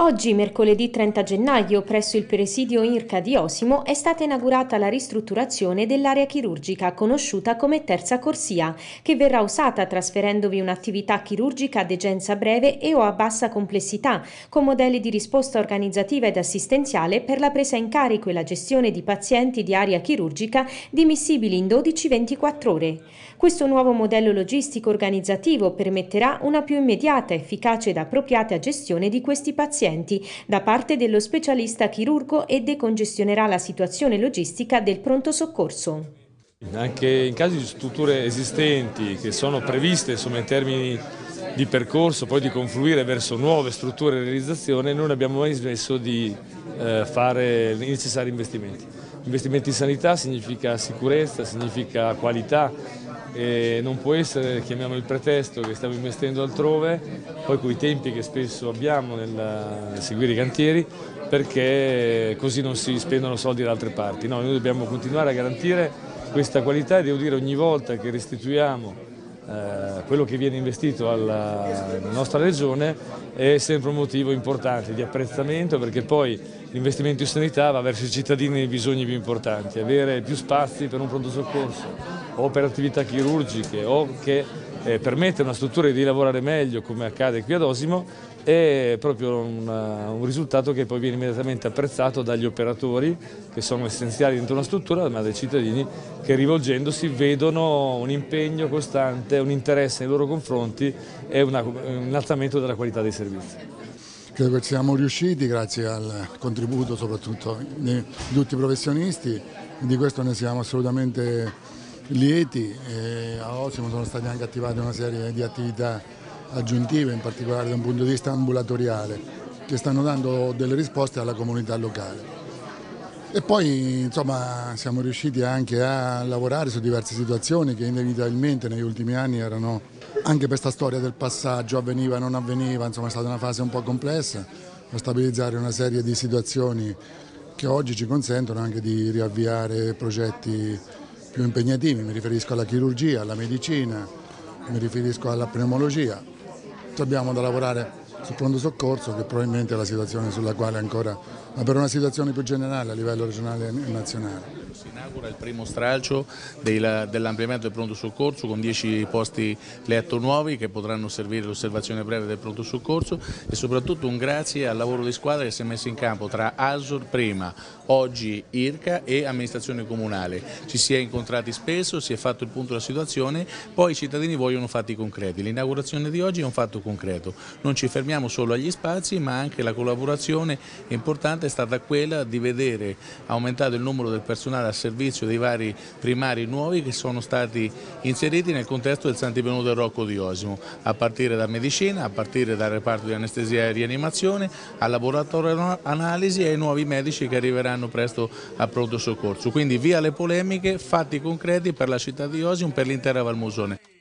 Oggi, mercoledì 30 gennaio, presso il presidio IRCA di Osimo è stata inaugurata la ristrutturazione dell'area chirurgica conosciuta come terza corsia, che verrà usata trasferendovi un'attività chirurgica ad egenza breve e o a bassa complessità, con modelli di risposta organizzativa ed assistenziale per la presa in carico e la gestione di pazienti di area chirurgica dimissibili in 12-24 ore. Questo nuovo modello logistico organizzativo permetterà una più immediata, efficace ed appropriata gestione di questi pazienti da parte dello specialista chirurgo e decongestionerà la situazione logistica del pronto soccorso. Anche in caso di strutture esistenti che sono previste in termini di percorso, poi di confluire verso nuove strutture di realizzazione, non abbiamo mai smesso di fare i necessari investimenti. Investimenti in sanità significa sicurezza, significa qualità. E non può essere, chiamiamo il pretesto, che stiamo investendo altrove, poi coi tempi che spesso abbiamo nel seguire i cantieri, perché così non si spendono soldi da altre parti. No, noi dobbiamo continuare a garantire questa qualità e devo dire ogni volta che restituiamo quello che viene investito alla nostra regione è sempre un motivo importante di apprezzamento, perché poi l'investimento in sanità va verso i cittadini nei bisogni più importanti. Avere più spazi per un pronto soccorso o per attività chirurgiche o che permette a una struttura di lavorare meglio, come accade qui ad Osimo, è proprio un risultato che poi viene immediatamente apprezzato dagli operatori, che sono essenziali dentro una struttura, ma dai cittadini che, rivolgendosi, vedono un impegno costante, un interesse nei loro confronti e un alzamento della qualità dei servizi. Credo che siamo riusciti, grazie al contributo soprattutto di tutti i professionisti, di questo ne siamo assolutamente lieti. A Osimo sono state anche attivate una serie di attività aggiuntive, in particolare da un punto di vista ambulatoriale, che stanno dando delle risposte alla comunità locale. E poi, insomma, siamo riusciti anche a lavorare su diverse situazioni che inevitabilmente negli ultimi anni erano, anche per questa storia del passaggio, avveniva o non avveniva, insomma è stata una fase un po' complessa, a stabilizzare una serie di situazioni che oggi ci consentono anche di riavviare progetti più impegnativi. Mi riferisco alla chirurgia, alla medicina, mi riferisco alla pneumologia. Dobbiamo da lavorare sul pronto soccorso, che probabilmente è la situazione sulla quale ancora, ma per una situazione più generale a livello regionale e nazionale. Si inaugura il primo stralcio dell'ampliamento del pronto soccorso con 10 posti letto nuovi che potranno servire l'osservazione breve del pronto soccorso, e soprattutto un grazie al lavoro di squadra che si è messo in campo tra ASUR prima, oggi IRCA e amministrazione comunale. Ci si è incontrati spesso, si è fatto il punto della situazione, poi i cittadini vogliono fatti concreti. L'inaugurazione di oggi è un fatto concreto, non ci fermiamo solo agli spazi, ma anche la collaborazione importante è stata quella di vedere aumentato il numero del personale a servizio dei vari primari nuovi che sono stati inseriti nel contesto del Sant'Ivenuto del Rocco di Osimo, a partire da medicina, a partire dal reparto di anestesia e rianimazione, al laboratorio analisi e ai nuovi medici che arriveranno presto a pronto soccorso. Quindi via le polemiche, fatti concreti per la città di Osimo, per l'intera Valmusone.